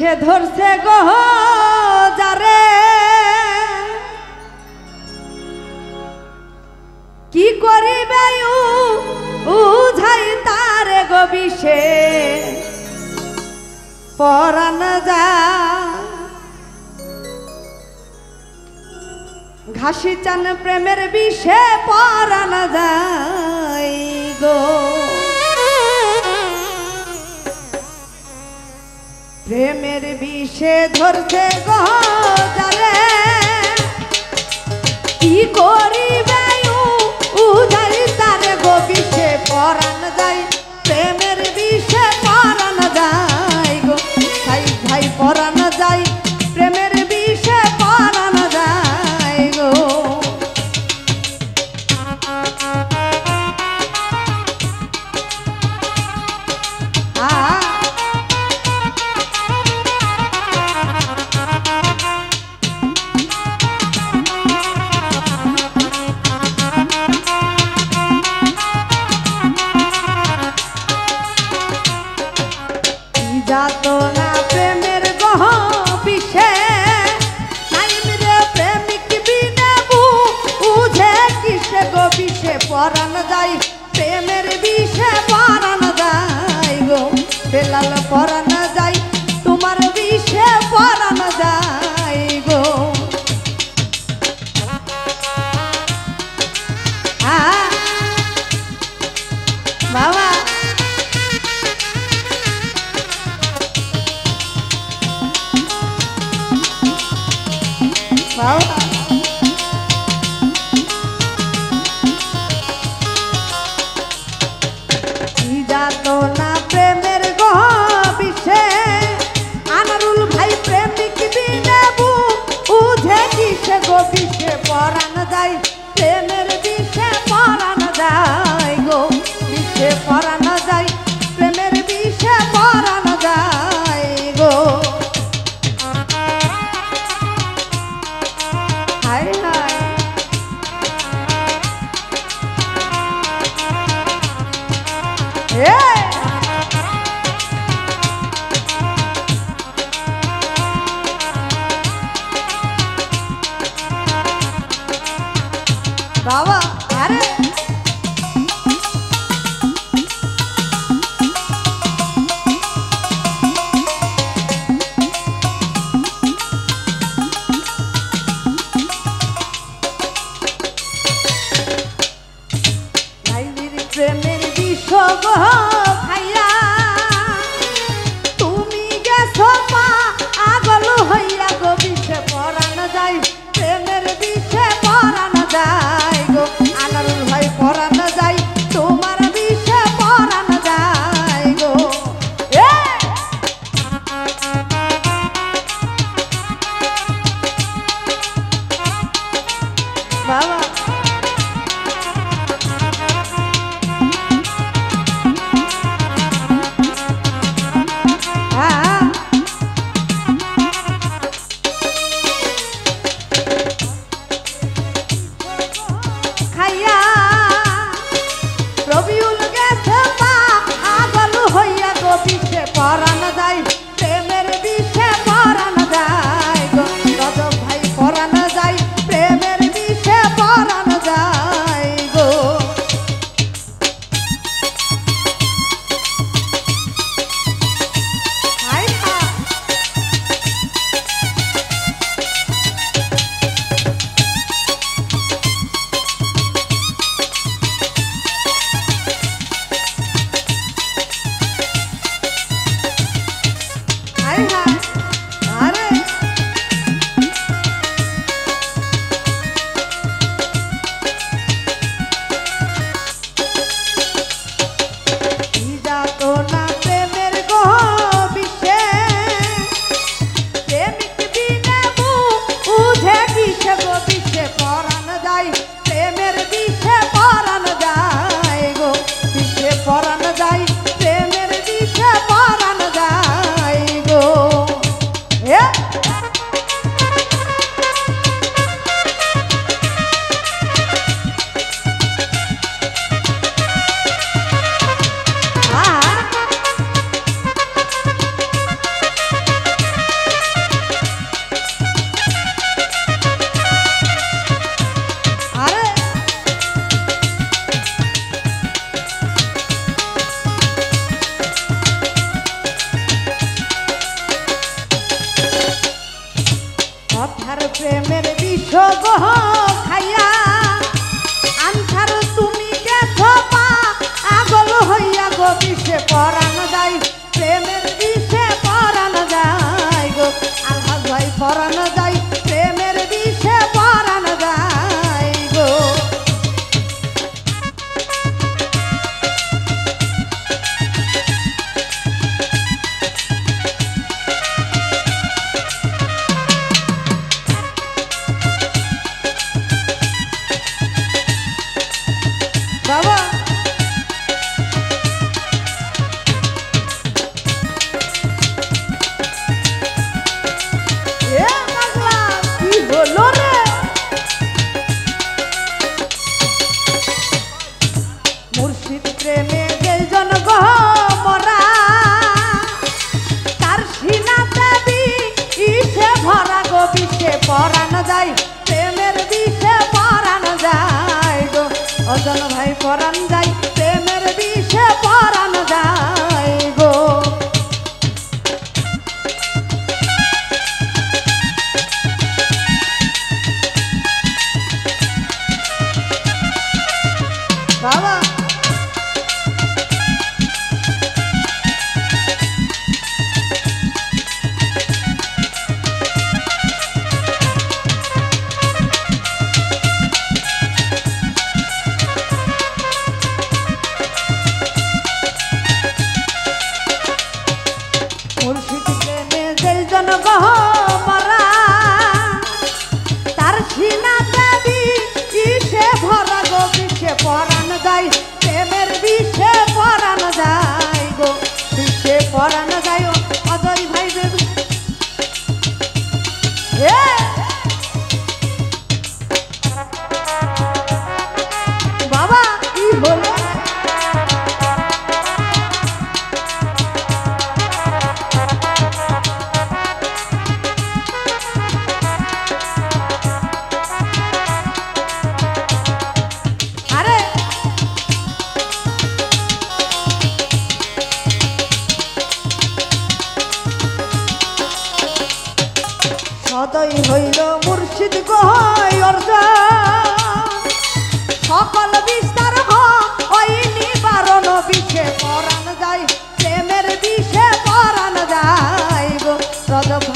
से धर से गो जा रे की करिबे उझाई तारे गो विषे परान जा घासी चान प्रेमेर विषे परान जाई गो प्रेमेर विषे धरते गो जारे की करिबे उझाई तारे गो विषे परान जाई प्रेमेर विषे परान जाई भाई परा न जाए प्रेमेर विषे परा न जाए गो जातो ना प्रेमेर गह पीछे नाइम रे प्रेमिक बिना बुझे किसे गो पीछे परान जाई प्रेमेर विषे परान जाई गो बेलाल परान जाई तुम्हार विषे परान जाई गो बाबा जातो ना प्रेमेर गो विषे अनरुल भाई प्रेमिक बिना बुझे किसे गो विषे परान जाई प्रेमेर विषे परान जाई गो विषे परान जाई प्रेमेर विषे परान जाई गो बाबा अरे प्रेमेर विष खाइया तुमी गेछो पागल हइया गो विषे परान जाई प्रेमेर विषे परान जाई गो अनरुल भाई परान जाई तुम्हार विषे परान जाई गो ए बाबा प्रेमेर विष खाइया आंधार तुमी देखो पा आगल हइया गो विषे परान जाय प्रेमेर विषे परान जाय गो आलहाज भाई परान जाय प्रेमेर विषे परान जाय गो। अजन भाई परान जाए प्रेमेर विषे परान जाए गो। बाबा সদয় হইল মুর্শিদ গহয় অর্জন সকল বিস্তার হয় নিবারণ বিশে পরাণ যায় প্রেমের বিশে পরাণ যায় গো।